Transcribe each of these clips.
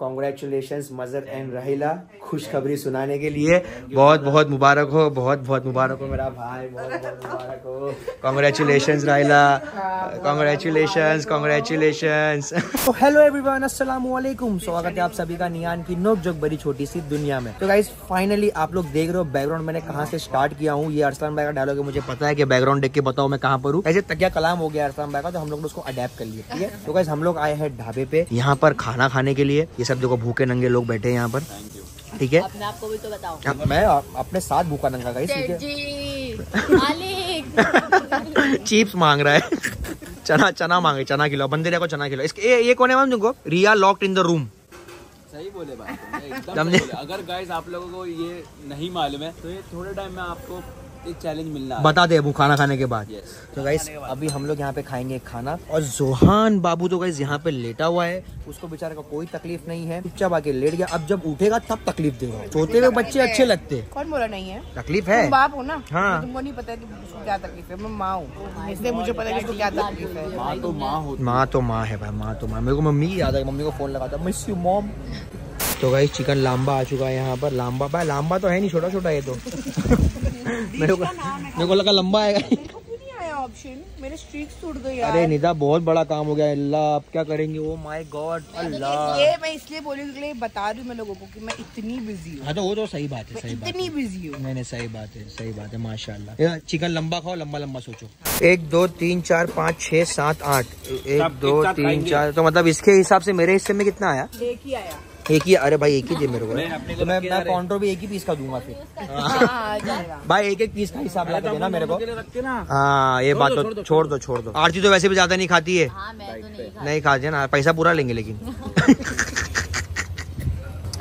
Congratulations Mazhar and रहीला खुशखबरी सुनाने के लिए। बहुत बहुत मुबारक हो, बहुत बहुत मुबारक हो मेरा भाई, बहुत बहुत मुबारक हो। Congratulations Rahila, congratulations, congratulations. तो हेलो एवरीवन, अस्सलाम वालेकुम, स्वागत है आप सभी का नियान की नोकझोंक भरी छोटी सी दुनिया में। तो गाइस फाइनली आप लोग देख रहे हो बैकग्राउंड मैंने कहाँ से स्टार्ट किया हूँ। ये अरसलान भाई का डायलॉग है, मुझे पता है कि बैकग्राउंड देख के बताओ मैं कहाँ पर हूँ। ऐसे तकिया कलाम हो गया अरसलान भाई का, तो हम लोग ने उसको अडेप्ट कर लिया, ठीक है। तो गाइस हम लोग आए हैं ढाबे पे, यहाँ पर खाना खाने के लिए। सब देखो भूखे नंगे लोग बैठे हैं यहाँ पर, ठीक है। अपने आपको भी तो बताओ, मैं अपने साथ भूखा नंगा गाइस, ठीक है। चिप्स मांग रहा है, चना चना मांगे, चना खिलाओ बंदे को, चना खिलाओ। इसके ये कौन है मैम तुमको? Riya locked in the room, सही बोले भाई। अगर गाइस आप लोगों को ये नहीं मालूम है तो ये थोड़े टाइम में आपको एक चैलेंज मिलना बता दे वो खाना खाने के बाद। तो गाइस अभी हम लोग यहाँ पे खाएंगे खाना। और जोहान बाबू तो गाइस यहाँ पे लेटा हुआ है, उसको बेचारे का कोई तकलीफ नहीं है, चुपचाप आके लेट गया। अब जब उठेगा तब तकलीफ देगा। सोते हुए बच्चे अच्छे लगते, कौन बोला नहीं है? तकलीफ है, बाप हो ना। हाँ, तुमको नहीं पता है क्या तकलीफ है, मैं माँ हूँ, इसलिए मुझे पता है क्या तकलीफ है। माँ तो माँ हो, माँ तो माँ है भाई, माँ तो माँ। मेरे को मम्मी याद है, मम्मी को फोन लगा था, मिस यू मॉम। तो गाइस चिकन लांबा आ चुका है यहाँ पर। लांबा भाई लांबा तो है नहीं, छोटा छोटा ये तो। मेरे को लगा लंबा आएगा, नहीं आया ऑप्शन, मेरे स्ट्रीक्स टूट गई यार। अरे निदा बहुत बड़ा काम हो गया, अल्लाह आप क्या करेंगे? ओ माय गॉड अल्लाह। ये मैं इसलिए बोलने के लिए बता रही हूँ मैं लोगों को कि मैं इतनी बिजी हूँ। हाँ तो वो तो सही बात है, सही बात, इतनी बिजी हूँ मैंने, सही बात है, सही बात है, माशाल्लाह। चिकन लंबा खाओ, लंबा लंबा सोचो। 1 2 3 4 5 6 7 8 1 2 3 4 तो मतलब इसके हिसाब से मेरे हिस्से में कितना आया? एक ही आया, एक ही। अरे भाई एक ही दे मेरे को, मैं काउंटर भी एक ही पीस का दूंगा फिर। भाई एक एक पीस का हिसाब लगा देना मेरे को। हाँ ये बात तो छोड़ दो, छोड़ दो। आरती तो वैसे भी ज्यादा नहीं खाती है, नहीं खाती है ना, पैसा पूरा लेंगे लेकिन।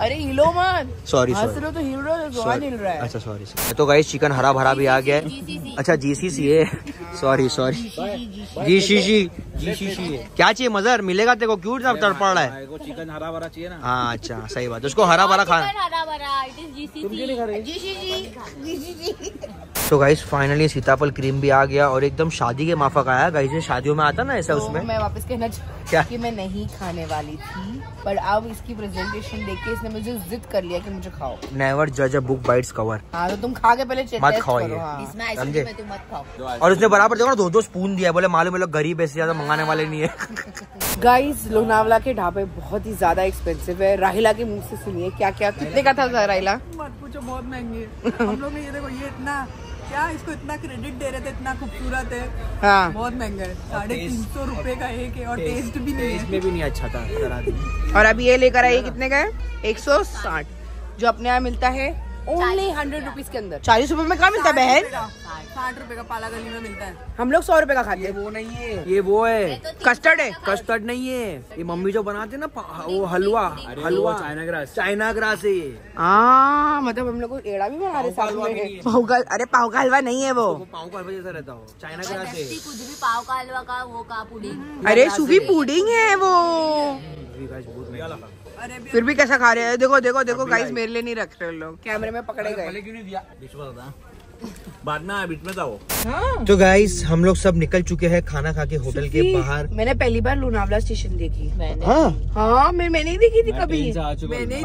अरे हिलो मत, सॉरी सॉरी, तो हिल रहा है। अच्छा सॉरी। तो गाइस चिकन हरा भरा भी आ गया है। अच्छा जीसीसी है, सॉरी सॉरी, जीसीसी क्या चाहिए मजहर? मिलेगा तेरे को, क्यों तड़प रहा है? चिकन हरा भरा चाहिए ना। हाँ अच्छा सही बात, उसको हरा भरा खाना। तो गाइस फाइनली सीताफल क्रीम भी आ गया और एकदम शादी के माफक आया। गाइस ये शादियों में आता ना ऐसा, तो उसमें मैं वापस कहना चाहती कि मैं नहीं खाने वाली थी, पर अब इसकी प्रेजेंटेशन देख के इसने मुझे जिद कर लिया कि मुझे खाओ। नेवर जज अ बुक बाइट्स कवर। हाँ तो तुम खा के पहले चेक मत खाओ, ये समझे? और उसने बराबर देखो ना, 2-2 स्पून दिया, बोले मालूम है लोग गरीब, ऐसे ज्यादा मंगाने वाले नहीं है। गाइस लोनावला के ढाबे बहुत ही ज्यादा एक्सपेंसिव है। राहिला के मुँह से सुनिए क्या क्या कितने का था। राहिला मत पूछो, बहुत महंगी है। हम लोग ने ये देखो, ये इतना क्या इसको इतना क्रेडिट दे रहे थे, इतना खूबसूरत है। हाँ। बहुत महंगा है, 350 रुपए का एक है, और टेस्ट भी नहीं, टेस्ट में भी नहीं अच्छा था। और अभी ये लेकर आइए, कितने का है? 160, जो अपने यहाँ मिलता है ओनली 100 रुपीज के अंदर। 40 रुपए में कहाँ मिलता है बहन? 60 रुपए का पाला गली में मिलता है। हम लोग 100 रुपए का खाते हैं। वो नहीं है, ये वो है कस्टर्ड है, कस्टर्ड नहीं है, ये मम्मी जो बनाते ना वो हलवा, हलवा चाइना ग्रास है ये। हाँ मतलब हम लोग को एड़ा भी बना रहे साथ में। पाव, अरे पाव का हलवा नहीं है वो, पाव का हलवा जैसा रहता हो, चाइना ग्रास है कुछ भी। पाव का हलवा का वो का पुडिंग, अरे सूफी पुडिंग है वो। फिर भी कैसा खा रहे हैं, देखो देखो देखो गाइस, मेरे लिए नहीं रख रहे लोग, कैमरे में पकड़े गए, क्यों नहीं दिया बाद में, बीच में था वो। हाँ। तो गाइस हम लोग सब निकल चुके हैं खाना खा के होटल के बाहर। मैंने पहली बार लोनावला स्टेशन देखी मैंने। हाँ हाँ मैंने देखी थी कभी, मैंने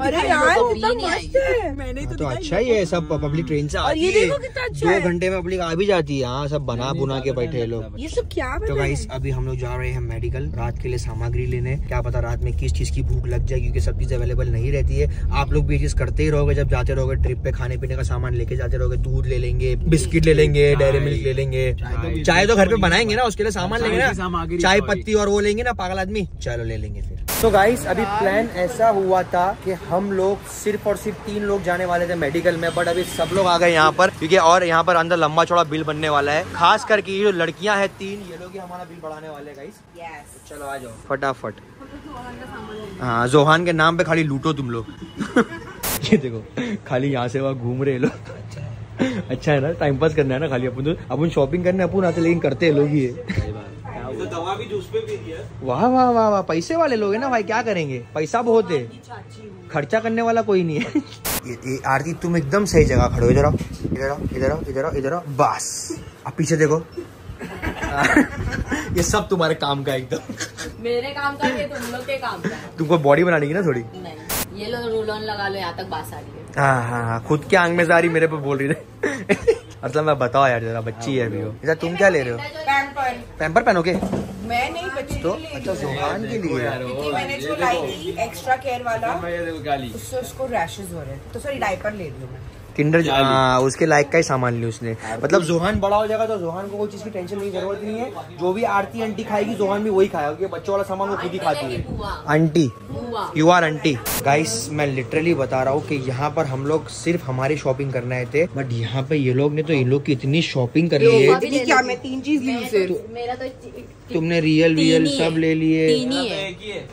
मैंने तो अच्छा ही है, सब पब्लिक ट्रेन से आती है, 2 घंटे में पब्लिक आ भी जाती है। हाँ सब बना बुना के बैठे लोग, ये सब क्या। तो गाइस अभी हम लोग जा रहे हैं मेडिकल, रात के लिए सामग्री लेने। क्या पता रात में किस चीज की भूख लग जाए, क्योंकि सब चीज अवेलेबल नहीं रहती है। आप लोग भी चीज करते ही रहोगे जब जाते रहोगे ट्रिप पे, खाने पीने का सामान लेके जाते रहोगे, दूध ले लेंगे, बिस्किट ले लेंगे, डेयरी मिल्क ले लेंगे, चाय तो घर पे बनाएंगे ना, उसके लिए सामान लेंगे ना, चाय पत्ती और वो लेंगे ना पागल आदमी, चलो ले लेंगे फिर। तो गाइस अभी प्लान ऐसा हुआ था कि हम लोग सिर्फ और सिर्फ 3 लोग जाने वाले थे मेडिकल में, बट अभी सब लोग आ गए यहाँ पर, क्योंकि और यहाँ पर अंदर लंबा चौड़ा बिल बनने वाला है। खास करके जो लड़कियाँ हैं 3, ये लोग ही हमारा बिल बढ़ाने वाले हैं गाइस। चलो आ जाओ फटाफट। हाँ जोहान के नाम पे खाली लूटो तुम लोग, ये देखो खाली यहाँ से वहाँ घूम रहे लोग। अच्छा है ना, टाइम पास करना है ना खाली, अपन तो अपन शॉपिंग करने अपन आते, लेकिन करते हैं लोग ये। तो दवा भी जूस पे पी दिया। वाह वाह वाह वाह, पैसे वाले लोग हैं ना भाई, क्या करेंगे, पैसा बहुत है, खर्चा करने वाला कोई नहीं है। आरती तुम एकदम सही जगह खड़े हो, इधर आओ इधर आओ इधर आओ इधर आओ इधर आओ, बस आप पीछे देखो। ये सब तुम्हारे काम का, एकदम मेरे काम का, तुम लोग के काम का। तुमको बॉडी बनानी है ना थोड़ी। ये लो रूल ऑन लगा लो, यहाँ तक बात आ रही है। हाँ हाँ हाँ, खुद की आंख में जा रही, मेरे पे बोल रही है। मतलब मैं बताओ यार जरा, बच्ची है अभी वो। तुम क्या ले रहे हो? पैम्पर पहनोगे? मैं नहीं, बच्ची तो जोहान के लिए क्योंकि मैंने जो लाई थी एक्स्ट्रा केयर वाला, उससे उसको रैशेस हो रहे हैं, तो सॉरी डायपर ले लूं मैं। किंडर उसके लायक का ही सामान लिया उसने। मतलब जोहान बड़ा हो जाएगा तो जोहान को कोई चीज़ की टेंशन की जरूरत नहीं है। जो भी आरती आंटी खाएगी जोहान भी वही खाएगा, क्योंकि बच्चों वाला सामान वो खुद ही खाती है। Aunty you are aunty. Guys मैं लिटरली बता रहा हूँ कि यहाँ पर हम लोग सिर्फ हमारी शॉपिंग करने आए थे, बट यहाँ पे ये लोग ने तो इन लोग की इतनी शॉपिंग कर ली है। क्या मैं 3 चीज ली? तुमने रियल वियल सब ले लिए?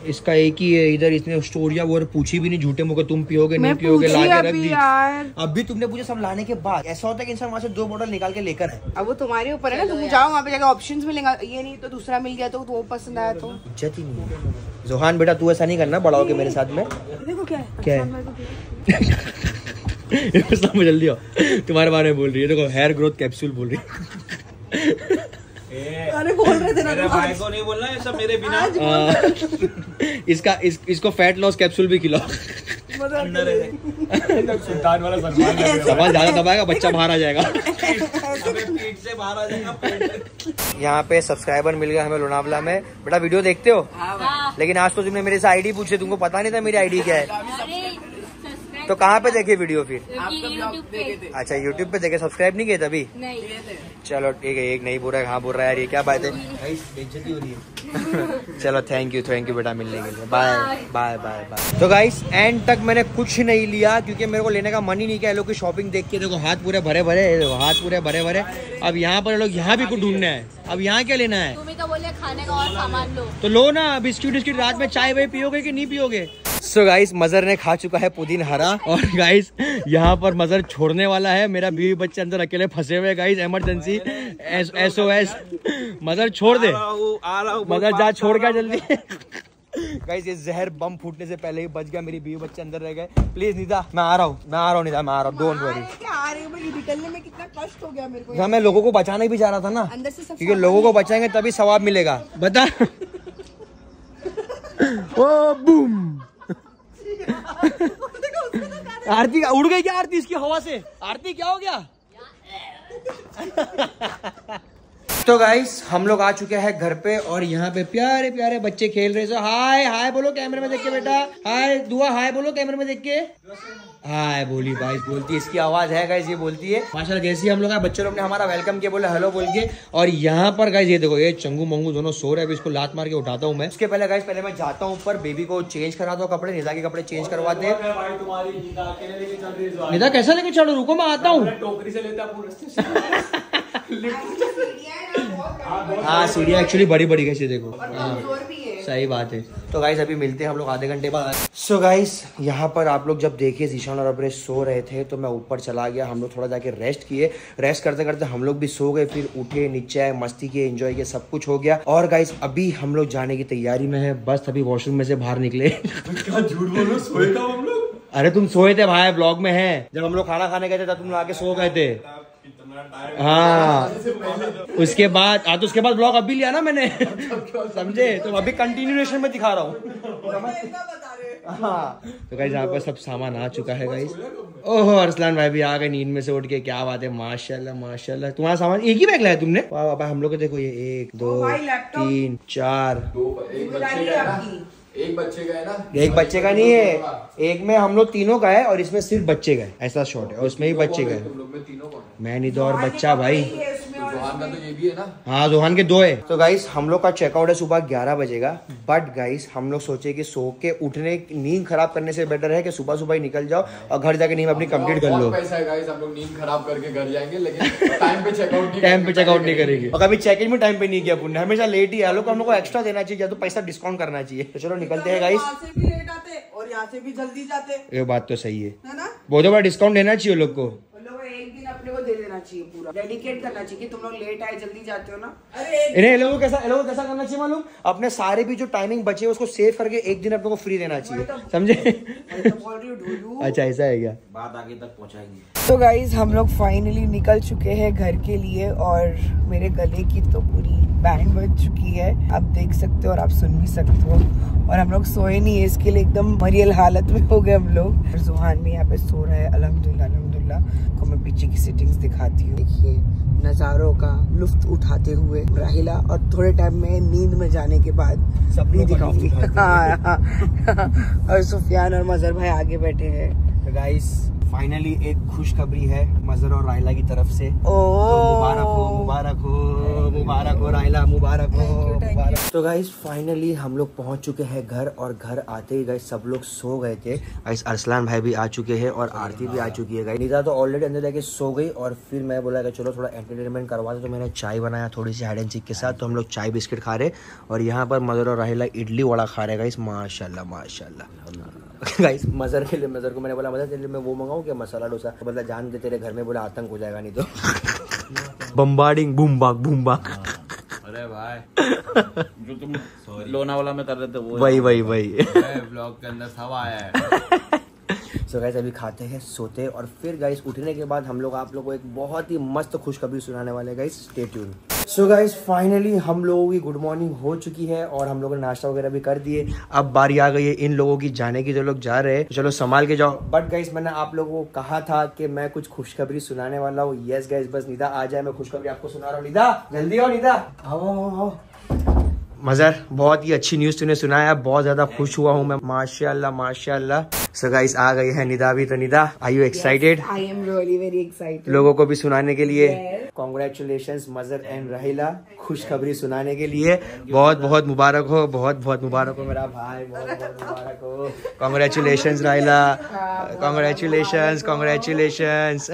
इसका एक ही है इधर, इसने स्टोरिया वो पूछी भी नहीं झूठे मुँह, तुम पियोगे नहीं पियोगे, लाके रख दी। अभी तुमने पूछे सब लाने के बाद ऐसा होता है कि इंसान वहाँ से 2 बोतल निकाल के लेकर है। अब वो तुम्हारे ऊपर है ना, तुम जाओ वहाँ पे, जाकर ऑप्शंस मिलेगा, ये नहीं तो दूसरा मिल गया, तो वो पसंद आया तो इज्जत ही नहीं है। जोहान बेटा तू ऐसा नहीं करना, बड़ा हो के मेरे साथ में। देखो क्या है, क्या है, जल्दी आओ। तुम्हारे बारे में बोल रही है, देखो हेयर ग्रोथ कैप्सूल बोल रही है। अरे बोल रहे थे ना भाई को नहीं बोलना ये सब मेरे बिना। इसका इसको फैट लॉस कैप्सूल भी खिलाओ। सुल्तान वाला सवाल ज्यादा दबाएगा बच्चा बाहर आ जाएगा, पेट से बाहर आ जाएगा। यहाँ पे सब्सक्राइबर मिल गया हमें लोनावला में। बेटा वीडियो देखते हो? लेकिन आज तो तुमने मेरे से आईडी पूछे, तुमको पता नहीं था मेरी आईडी क्या है, तो कहाँ पे देखे वीडियो फिर? अच्छा YouTube पे देखे, सब्सक्राइब नहीं किए तभी? नहीं। चलो ठीक है, एक नहीं बोल रहा है, हाँ बोल रहा है यार, ये क्या बात है। चलो थैंक यू बेटा मिलने के लिए, बाय बाय बाय बाय। तो गाइस एंड तक मैंने कुछ नहीं लिया क्योंकि मेरे को लेने का मन ही नहीं किया। लोग की शॉपिंग देख के देखो हाथ पूरे भरे भरे, हाथ पूरे भरे भरे। अब यहाँ पर लोग यहाँ भी कुछ ढूंढना है, अब यहाँ क्या लेना है? तुम्हें तो बोले खाने का और सामान लो, तो लो ना बिस्किट बिस्किट। रात में चाय वाय पियोगे कि नहीं पियोगे? सो गाइस मजहर ने खा चुका है पुदीन हरा, और गाइस यहाँ पर मजहर छोड़ने वाला है। मेरा बीवी बच्चे अंदर अकेले फंसे हुए गाइस, इमरजेंसी SOS। मजहर छोड़ दे, मजहर जा छोड़ गया जल्दी। गाइस ये जहर बम फूटने से पहले ही बच गया, मेरी बीवी बच्चे अंदर रह गए। प्लीज निदा मैं आ रहा हूँ, मैं आ रहा हूँ निदा, मैं आ रहा हूँ, डोंट वरी। निकलने में कितना कष्ट हो गया मेरे को, मैं लोगों को बचाने भी जा रहा था ना, क्योंकि लोगों को बचाएंगे तभी सवाब मिलेगा। बता आरती उड़ गई क्या? आरती इसकी हवा से, आरती क्या हो गया? तो गाइस हम लोग आ चुके हैं घर पे, और यहाँ पे प्यारे प्यारे बच्चे खेल रहे। सो हाय हाय बोलो कैमरे में देख के बेटा, हाय दुआ हाय बोलो कैमरे में देख के, हाय बोली भाई बोलती है, इसकी आवाज है गाइस ये बोलती है माशाल्लाह। जैसे ही हम लोग बच्चे लोग ने हमारा वेलकम किया, बोले हेलो बोल के, और यहाँ पर गाइस ये देखो ये चंगू मंगू दोनों सो रहे हैं, इसको लात मार के उठाता हूँ मैं। उसके पहले गाइस पहले मैं जाता हूँ ऊपर, बेबी को चेंज कराता हूँ कपड़े, निदा के कपड़े चेंज करवाते हैं। निदा कैसा लेके चलो, रुको मैं आता हूँ। टोकरी से लेता हाँ सीढ़िया एक्चुअली बड़ी बड़ी कैसी देखो, सही बात है। तो गाइस अभी मिलते हैं हम लोग आधे घंटे बाद। सो गाइस यहाँ पर आप लोग जब देखिए जीशान और अपने सो रहे थे, तो मैं ऊपर चला गया, हम लोग थोड़ा जाके रेस्ट किए। रेस्ट करते करते हम लोग भी सो गए, फिर उठे नीचे आए, मस्ती किए, एंजॉय किए, सब कुछ हो गया। और गाइस अभी हम लोग जाने की तैयारी में है, बस अभी वॉशरूम में से बाहर निकले। झूठ बोलो, सोए था हम लोग? अरे तुम सोए थे भाई, ब्लॉग में है, जब हम लोग खाना खाने गए थे तब तुम आके सो गए थे। हाँ उसके बाद ब्लॉग अभी लिया ना मैंने, समझे? तो अभी कंटिन्यूएशन में दिखा रहा हूँ। हाँ तो गाइस यहाँ पर सब सामान आ चुका है गाइस। ओहो अरसलान भाई भी आ गए नींद में से उठ के, क्या बात है माशाल्लाह माशाल्लाह। तुम्हारा सामान एक ही बैग लाया तुमने? वाह भाई, हम लोग देखो ये 1 2 3 4 एक बच्चे का है ना, एक बच्चे का नहीं है, एक में हम लोग तीनों का है, और इसमें सिर्फ बच्चे का है, ऐसा शॉट है, और उसमें भी बच्चे का है। मैं निदा और बच्चा भाई, जोहान का तो ये भी है ना, हाँ जोहान के 2 है। तो गाइस हम लोग का चेकआउट है सुबह 11 बजे का, बट गाइस हम लोग सोचे कि सो के उठने नींद खराब करने से बेटर है कि सुबह सुबह ही निकल जाओ और घर जाके नींद अपनी कंप्लीट कर लो। पैसा है गाइस, हम लोग नींद खराब करके घर जाएंगे, लेकिन टाइम पे चेकआउट नहीं करेंगे, और कभी चेक इन भी टाइम पे नहीं किया पुण्य, हमेशा लेट ही। हम लोग को एक्स्ट्रा देना चाहिए या तो पैसा डिस्काउंट करना चाहिए। तो चलो निकलते हैं गाइस, और यहाँ से भी जल्दी जाते, ये बात तो सही है, बहुत बड़ा डिस्काउंट देना चाहिए लोग को, अपने को दे देना चाहिए, पूरा डेडिकेट करना चाहिए कि तुम लोग लेट आए जल्दी जाते हो ना। अरे लोगों को कैसा करना चाहिए मालूम, अपने सारे भी जो टाइमिंग बचे उसको सेव करके एक दिन अपने को फ्री देना चाहिए, समझे? अच्छा ऐसा है क्या, बात आगे तक पहुँचाएंगे। तो गाइज हम लोग फाइनली निकल चुके हैं घर के लिए और मेरे गले की तो पूरी बैंड बज चुकी है, आप देख सकते हो और आप सुन भी सकते हो। और हम लोग सोए नहीं है, इसके लिए एकदम मरियल हालत में हो गए हम लोग। जुहान भी यहाँ पे सो रहा है अल्हम्दुलिल्लाह अल्हम्दुलिल्लाह। को मैं पीछे की सेटिंग्स दिखाती हूँ, देखिए नज़ारों का लुफ्त उठाते हुए राहिला, और थोड़े टाइम में नींद में जाने के बाद सब भी दिखाऊंगी। और सुफियान और मजहर भाई आगे बैठे हैं। तो गाइस फाइनली एक खुशखबरी है मजहर और राहिला की तरफ से। ओ मुबारक हो मुबारक हो मुबारक हो राहिला, मुबारक हो मुबारक। तो गाइस फाइनली हम लोग पहुंच चुके हैं घर, और घर आते ही गाइस सब लोग सो गए थे। गाइस अरसलान भाई भी आ चुके हैं और आरती भी आ चुकी है। गाइस निदा तो ऑलरेडी अंदर जाके सो गई, और फिर मैं बोला कि चलो थोड़ा एंटरटेनमेंट करवा दो, तो मैंने चाय बनाया थोड़ी सी हाइड एंड सीक के साथ। तो हम लोग चाय बिस्किट खा रहे, और यहाँ पर मजहर और राहिला इडली वड़ा खा रहे। गाइस माशाल्लाह माशाल्लाह। गाइस मजहर के लिए, मजहर को मैंने बोला मजहर तेरे लिए मैं वो मंगाऊं क्या मसाला डोसा, मतलब जान के तेरे घर में बोला आतंक हो जाएगा नहीं तो बम्बार्डिंग बूम बाग बूम बाग। अरे भाई जो तुम लोनावाला में कर रहे थे वो वही व्लॉग के अंदर सब आया है। सो गाइस अभी खाते हैं सोते हैं, और फिर गाइस उठने के बाद हम लोग आप लोगों को एक बहुत ही मस्त खुशखबरी सुनाने वाले हैं। Guys stay tune. So guys finally हम लोगों की गुड मॉर्निंग हो चुकी है, और हम लोगों ने नाश्ता वगैरह भी कर दिए। अब बारी आ गई है इन लोगों की जाने की, जो लोग जा रहे हैं चलो संभाल के जाओ। बट गाइस मैंने आप लोगों को कहा था कि मैं कुछ खुशखबरी सुनाने वाला हूँ। यस गाइस बस निदा आ जाए, मैं खुशखबरी आपको सुना रहा हूँ। निदा जल्दी आओ, निदा आओ। मजहर बहुत ही अच्छी न्यूज़ तूने सुनाया, बहुत ज़्यादा खुश हुआ हूँ मैं, माशाल्लाह माशाल्लाह। सो गाइस आ गई है निदा भी। तो Nida I you excited? I am really very excited लोगों को भी सुनाने के लिए। कॉन्ग्रेचुलेशंस मजहर एंड राहिला खुशखबरी सुनाने के लिए, बहुत बहुत मुबारक हो, बहुत बहुत मुबारक हो मेरा भाई, बहुत बहुत मुबारक हो। Congratulations Rahila, congratulations congratulations.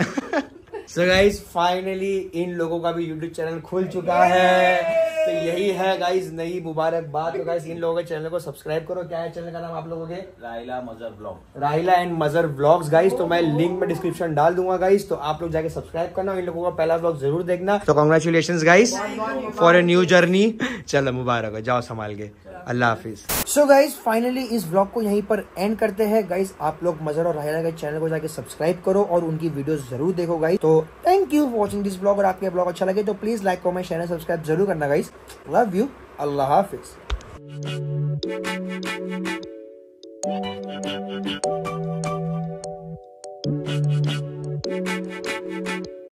So guys finally इन लोगों का भी यूट्यूब चैनल खुल चुका है, तो यही है गाइज नई मुबारकबाद। तो गाइज इन लोगों के चैनल को सब्सक्राइब करो। क्या है चैनल का नाम आप लोगों के? Rahila Mazhar blog, Rahila and Mazhar blogs. Guys तो मैं लिंक में डिस्क्रिप्शन डाल दूंगा गाइज, तो आप लोग जाके सब्सक्राइब करना, इन लोगों का पहला ब्लॉग जरूर देखना। तो congratulations guys for a new journey. चलो मुबारक हो, जाओ संभाल के, अल्लाह हाफिज। सो गाइज फाइनली इस ब्लॉग को यहीं पर एंड करते हैं। गाइज आप लोग मजहर और राहिला के चैनल को जाके सब्सक्राइब करो और उनकी वीडियो जरूर देखो गाइज। तो thank you for watching this blog, और आपके ब्लॉग अच्छा लगे तो please like comment share and subscribe जरूर करना guys. Love you. Allah Hafiz.